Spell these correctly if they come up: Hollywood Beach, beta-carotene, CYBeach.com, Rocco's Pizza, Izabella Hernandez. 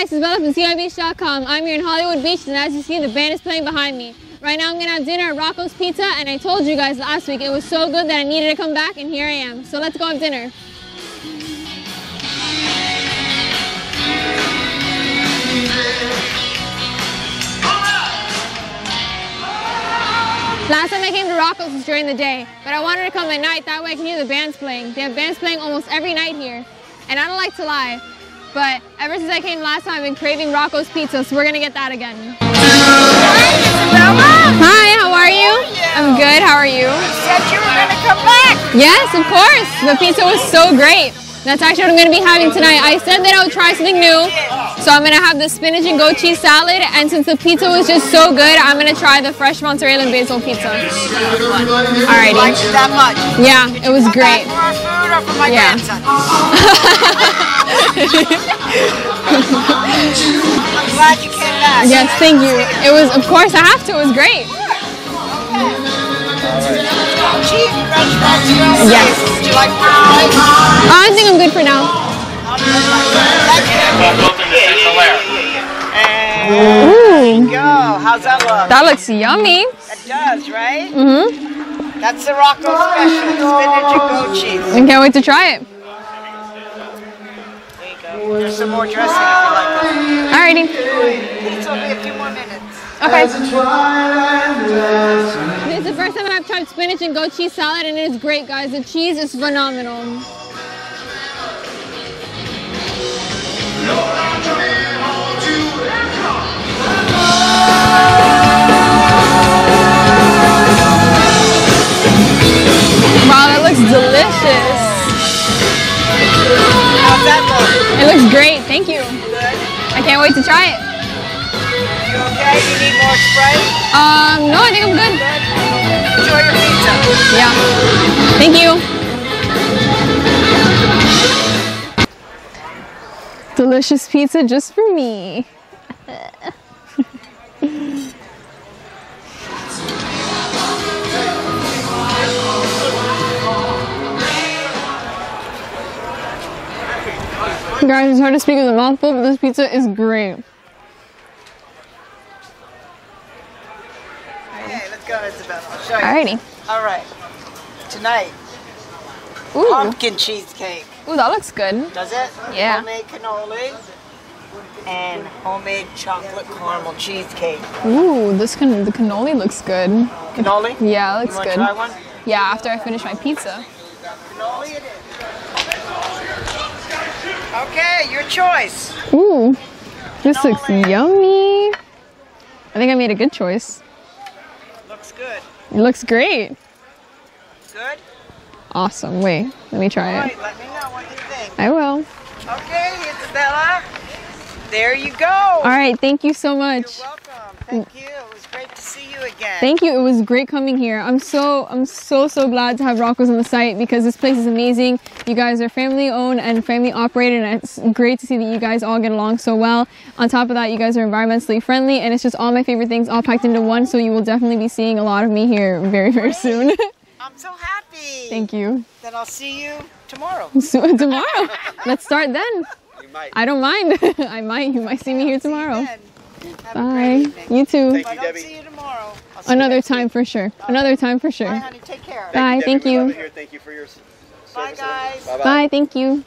guys, it's Bella from CYBeach.com. I'm here in Hollywood Beach, and as you see, the band is playing behind me. Right now I'm going to have dinner at Rocco's Pizza, and I told you guys last week it was so good that I needed to come back, and here I am. So let's go have dinner. Last time I came to Rocco's was during the day, but I wanted to come at night, that way I can hear the bands playing. They have bands playing almost every night here, and I don't like to lie, but ever since I came last time I've been craving Rocco's Pizza, so we're going to get that again. Hi, Isabella! Hi, how are you? I'm good, how are you? You said you were going to come back! Yes, of course! The pizza was so great! That's actually what I'm going to be having tonight. I said that I would try something new, so I'm going to have the spinach and goat cheese salad, and since the pizza was just so good, I'm going to try the fresh mozzarella and basil pizza. Alrighty. Liked it that much? Yeah, it was great. For our food or for my grandson? I'm glad you came back. Yes, thank you. It was, of course, I have to. It was great. Yes. Do you like fries? I think I'm good for now. Ooh. How's that look? That looks yummy. It does, right? Mm-hmm. That's the Rocco special, spinach and goat cheese. I can't wait to try it. There you go. There's some more dressing if you like it. Alrighty. These will be a few more minutes. Okay. It's the first time I've tried spinach and goat cheese salad, and it is great, guys. The cheese is phenomenal. Wow, that looks delicious. How's that look? It looks great, thank you. I can't wait to try it. You okay? Do you need more Sprite? No, I think I'm good. Enjoy your pizza. Yeah. Thank you. Delicious pizza just for me. Guys, it's hard to speak with a mouthful, but this pizza is great. Alrighty. Alright. Tonight. Ooh. Pumpkin cheesecake. Ooh, that looks good. Does it? Yeah. Homemade cannoli and homemade chocolate caramel cheesecake. Ooh, the cannoli looks good. Cannoli? Yeah, it looks good. You want to try one? Yeah, after I finish my pizza. Cannoli it is. Okay, your choice. Ooh. This cannoli. Looks yummy. I think I made a good choice. Looks good. It looks great. Good? Awesome. Wait, let me try it. All right, let me know what you think. I will. Okay, Isabella. There you go. All right, thank you so much. You're welcome. Thank you. It was great to see you again. Thank you. It was great coming here. I'm so glad to have Rocco's on the site because this place is amazing. You guys are family owned and family operated, and it's great to see that you guys all get along so well. On top of that, you guys are environmentally friendly, and it's just all my favorite things all packed into one. So you will definitely be seeing a lot of me here very soon. I'm so happy. Thank you. Then I'll see you tomorrow. Tomorrow. Let's start then. I don't mind. I might. You might see me here tomorrow. Bye. You too. Thank you, Debbie. I'll see you tomorrow. Another time for sure. Another time for sure. Bye, honey. Take care. Bye. Thank you. Thank you for your service. Bye, guys. Bye. Thank you.